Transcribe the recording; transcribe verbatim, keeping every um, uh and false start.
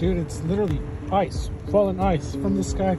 Dude, it's literally ice, fallen ice from the sky.